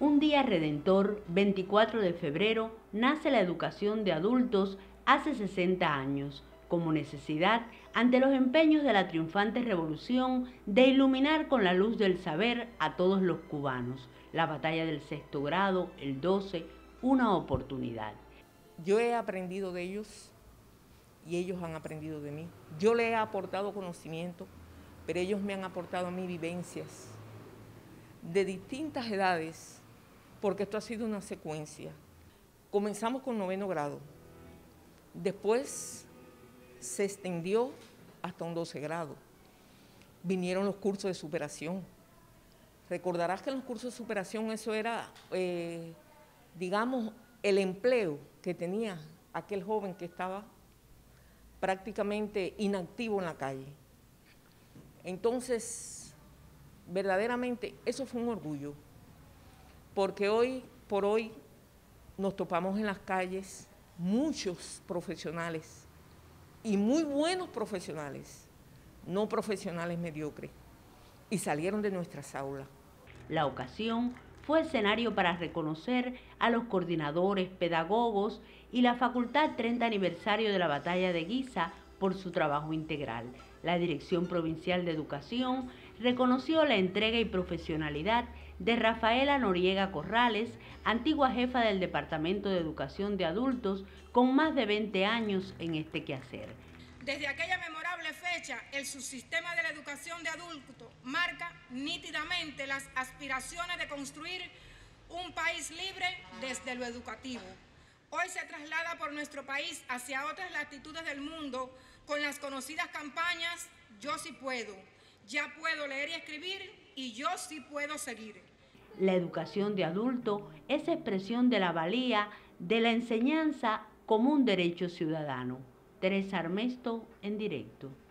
Un día redentor, 24 de febrero, nace la educación de adultos hace 60 años, como necesidad ante los empeños de la triunfante revolución de iluminar con la luz del saber a todos los cubanos. La batalla del sexto grado, el 12, una oportunidad. Yo he aprendido de ellos y ellos han aprendido de mí. Yo les he aportado conocimiento, pero ellos me han aportado a mí vivencias de distintas edades, porque esto ha sido una secuencia. Comenzamos con 9º grado, después se extendió hasta un 12º grado. Vinieron los cursos de superación. Recordarás que en los cursos de superación eso era, digamos, el empleo que tenía aquel joven que estaba prácticamente inactivo en la calle. Entonces, verdaderamente, eso fue un orgullo. Porque hoy por hoy nos topamos en las calles muchos profesionales y muy buenos profesionales, no profesionales mediocres, y salieron de nuestras aulas. La ocasión fue escenario para reconocer a los coordinadores, pedagogos y la Facultad 30 Aniversario de la Batalla de Guisa por su trabajo integral. La Dirección Provincial de Educación reconoció la entrega y profesionalidad de Rafaela Noriega Corrales, antigua jefa del Departamento de Educación de Adultos, con más de 20 años en este quehacer. Desde aquella memorable fecha, el subsistema de la educación de adultos marca nítidamente las aspiraciones de construir un país libre desde lo educativo. Hoy se traslada por nuestro país hacia otras latitudes del mundo con las conocidas campañas Yo sí puedo, ya puedo leer y escribir y yo sí puedo seguir. La educación de adulto es expresión de la valía de la enseñanza como un derecho ciudadano. Teresa Armesto, en directo.